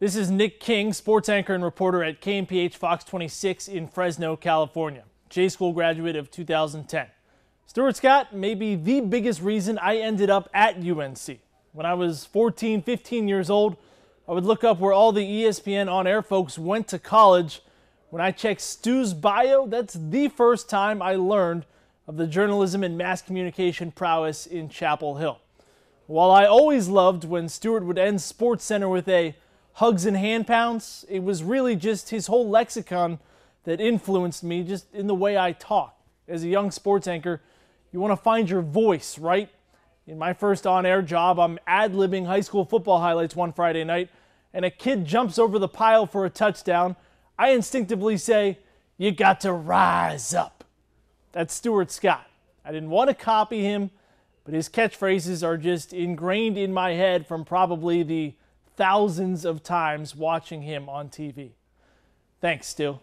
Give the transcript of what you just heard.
This is Nick King, sports anchor and reporter at KMPH Fox 26 in Fresno, California. J-School graduate of 2010. Stuart Scott may be the biggest reason I ended up at UNC. When I was 14, 15 years old, I would look up where all the ESPN on-air folks went to college. When I checked Stu's bio, that's the first time I learned of the journalism and mass communication prowess in Chapel Hill. While I always loved when Stuart would end SportsCenter with a hugs and hand pounds, it was really just his whole lexicon that influenced me, just in the way I talk. As a young sports anchor, you want to find your voice, right? In my first on-air job, I'm ad-libbing high school football highlights one Friday night, and a kid jumps over the pile for a touchdown. I instinctively say, "You got to rise up." That's Stuart Scott. I didn't want to copy him, but his catchphrases are just ingrained in my head from probably the thousands of times watching him on TV. Thanks, Stu.